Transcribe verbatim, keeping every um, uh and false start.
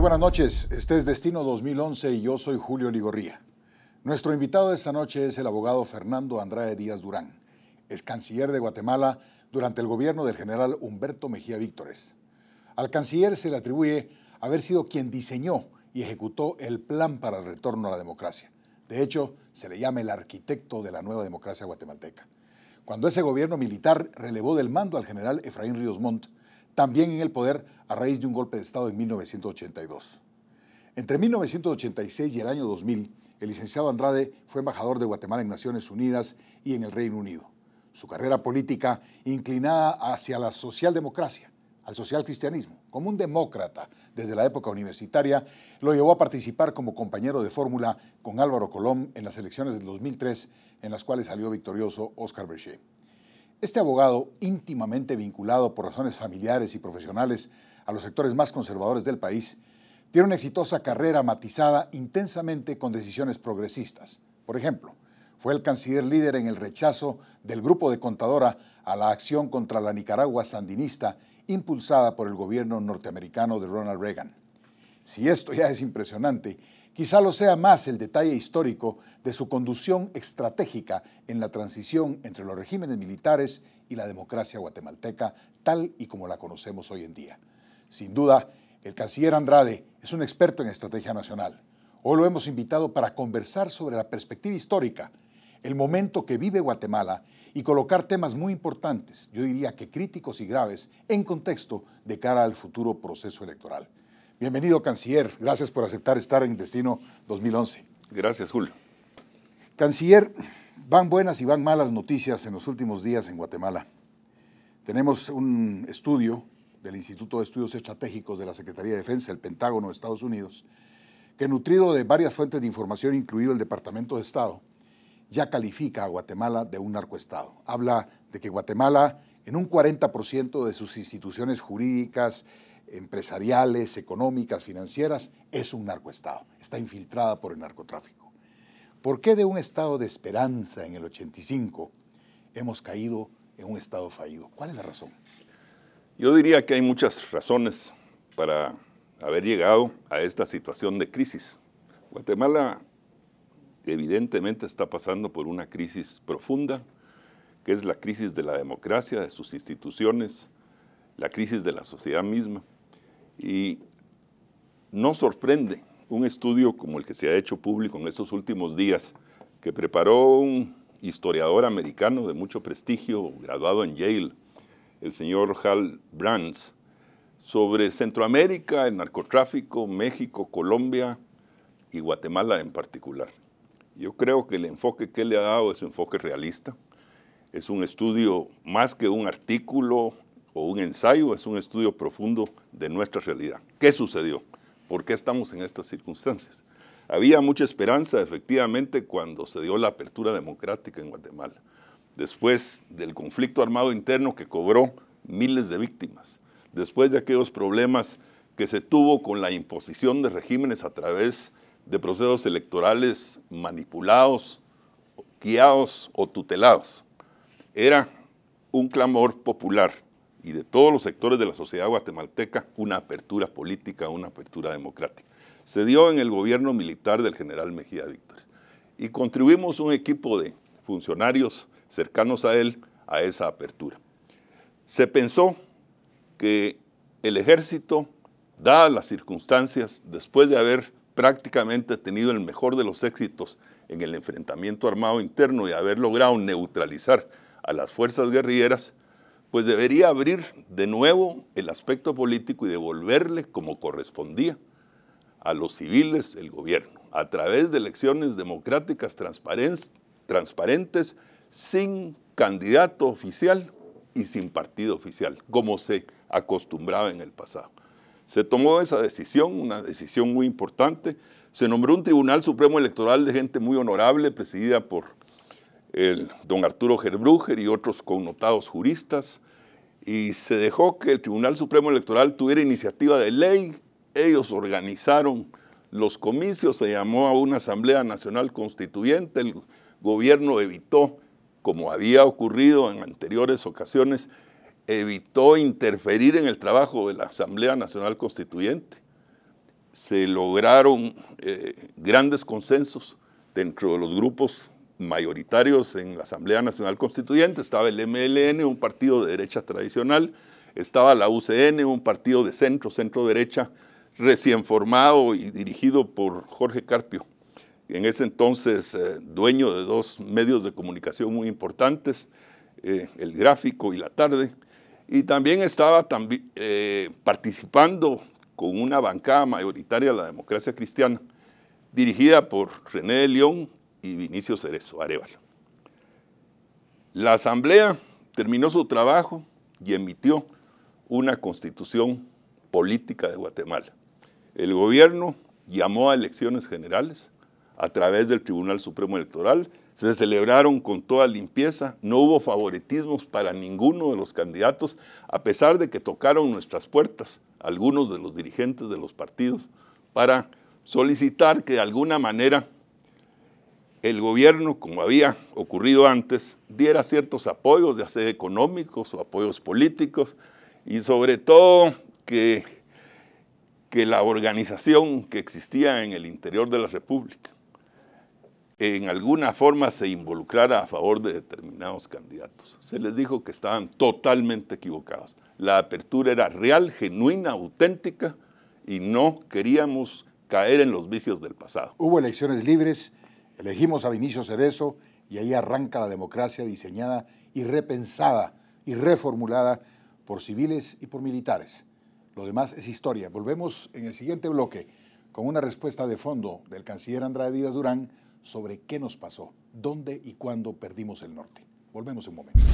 Muy buenas noches, este es Destino dos mil once y yo soy Julio Ligorría. Nuestro invitado de esta noche es el abogado Fernando Andrade Díaz Durán, ex canciller de Guatemala durante el gobierno del general Humberto Mejía Víctores. Al canciller se le atribuye haber sido quien diseñó y ejecutó el plan para el retorno a la democracia. De hecho, se le llama el arquitecto de la nueva democracia guatemalteca. Cuando ese gobierno militar relevó del mando al general Efraín Ríos Montt, también en el poder a raíz de un golpe de Estado en mil novecientos ochenta y dos. Entre mil novecientos ochenta y seis y el año dos mil, el licenciado Andrade fue embajador de Guatemala en Naciones Unidas y en el Reino Unido. Su carrera política inclinada hacia la socialdemocracia, al socialcristianismo, como un demócrata desde la época universitaria, lo llevó a participar como compañero de fórmula con Álvaro Colom en las elecciones del dos mil tres, en las cuales salió victorioso Óscar Berger. Este abogado, íntimamente vinculado por razones familiares y profesionales a los sectores más conservadores del país, tiene una exitosa carrera matizada intensamente con decisiones progresistas. Por ejemplo, fue el canciller líder en el rechazo del grupo de Contadora a la acción contra la Nicaragua sandinista impulsada por el gobierno norteamericano de Ronald Reagan. Si esto ya es impresionante, quizá lo sea más el detalle histórico de su conducción estratégica en la transición entre los regímenes militares y la democracia guatemalteca, tal y como la conocemos hoy en día. Sin duda, el canciller Andrade es un experto en estrategia nacional. Hoy lo hemos invitado para conversar sobre la perspectiva histórica, el momento que vive Guatemala y colocar temas muy importantes, yo diría que críticos y graves, en contexto de cara al futuro proceso electoral. Bienvenido, canciller. Gracias por aceptar estar en Destino dos mil once. Gracias, Julio. Canciller, van buenas y van malas noticias en los últimos días en Guatemala. Tenemos un estudio del Instituto de Estudios Estratégicos de la Secretaría de Defensa, el Pentágono de Estados Unidos, que nutrido de varias fuentes de información, incluido el Departamento de Estado, ya califica a Guatemala de un narcoestado. Habla de que Guatemala, en un cuarenta por ciento de sus instituciones jurídicas, empresariales, económicas, financieras, es un narcoestado. Está infiltrada por el narcotráfico. ¿Por qué de un estado de esperanza en el ochenta y cinco hemos caído en un estado fallido? ¿Cuál es la razón? Yo diría que hay muchas razones para haber llegado a esta situación de crisis. Guatemala evidentemente está pasando por una crisis profunda, que es la crisis de la democracia, de sus instituciones, la crisis de la sociedad misma. Y no sorprende un estudio como el que se ha hecho público en estos últimos días, que preparó un historiador americano de mucho prestigio, graduado en Yale, el señor Hal Brands, sobre Centroamérica, el narcotráfico, México, Colombia y Guatemala en particular. Yo creo que el enfoque que le ha dado es un enfoque realista, es un estudio más que un artículo o un ensayo, es un estudio profundo de nuestra realidad. ¿Qué sucedió? ¿Por qué estamos en estas circunstancias? Había mucha esperanza, efectivamente, cuando se dio la apertura democrática en Guatemala, después del conflicto armado interno que cobró miles de víctimas, después de aquellos problemas que se tuvo con la imposición de regímenes a través de procesos electorales manipulados, guiados o tutelados. Era un clamor popular y de todos los sectores de la sociedad guatemalteca una apertura política, una apertura democrática. Se dio en el gobierno militar del general Mejía Víctores y contribuimos un equipo de funcionarios cercanos a él a esa apertura. Se pensó que el ejército, dadas las circunstancias, después de haber prácticamente tenido el mejor de los éxitos en el enfrentamiento armado interno y haber logrado neutralizar a las fuerzas guerrilleras, pues debería abrir de nuevo el aspecto político y devolverle como correspondía a los civiles el gobierno, a través de elecciones democráticas transparentes, sin candidato oficial y sin partido oficial, como se acostumbraba en el pasado. Se tomó esa decisión, una decisión muy importante. Se nombró un Tribunal Supremo Electoral de gente muy honorable, presidida por el don Arturo Gerbrüger y otros connotados juristas, y se dejó que el Tribunal Supremo Electoral tuviera iniciativa de ley. Ellos organizaron los comicios, se llamó a una Asamblea Nacional Constituyente, el gobierno evitó, como había ocurrido en anteriores ocasiones, evitó interferir en el trabajo de la Asamblea Nacional Constituyente. se lograron eh, grandes consensos dentro de los grupos mayoritarios en la Asamblea Nacional Constituyente. Estaba el M L N, un partido de derecha tradicional, estaba la U C N, un partido de centro, centro-derecha, recién formado y dirigido por Jorge Carpio, en ese entonces eh, dueño de dos medios de comunicación muy importantes, eh, el Gráfico y La Tarde, y también estaba tambi eh, participando con una bancada mayoritaria de la Democracia Cristiana, dirigida por René de León y Vinicio Cerezo Arévalo. La Asamblea terminó su trabajo y emitió una constitución política de Guatemala. El gobierno llamó a elecciones generales a través del Tribunal Supremo Electoral, se celebraron con toda limpieza, no hubo favoritismos para ninguno de los candidatos, a pesar de que tocaron nuestras puertas algunos de los dirigentes de los partidos para solicitar que de alguna manera el gobierno, como había ocurrido antes, diera ciertos apoyos, ya sea económicos o apoyos políticos, y sobre todo que, que la organización que existía en el interior de la República en alguna forma se involucrara a favor de determinados candidatos. Se les dijo que estaban totalmente equivocados. La apertura era real, genuina, auténtica, y no queríamos caer en los vicios del pasado. Hubo elecciones libres, elegimos a Vinicio Cerezo, y ahí arranca la democracia diseñada y repensada y reformulada por civiles y por militares. Lo demás es historia. Volvemos en el siguiente bloque con una respuesta de fondo del canciller Andrade Díaz Durán sobre qué nos pasó, dónde y cuándo perdimos el norte. Volvemos en un momento.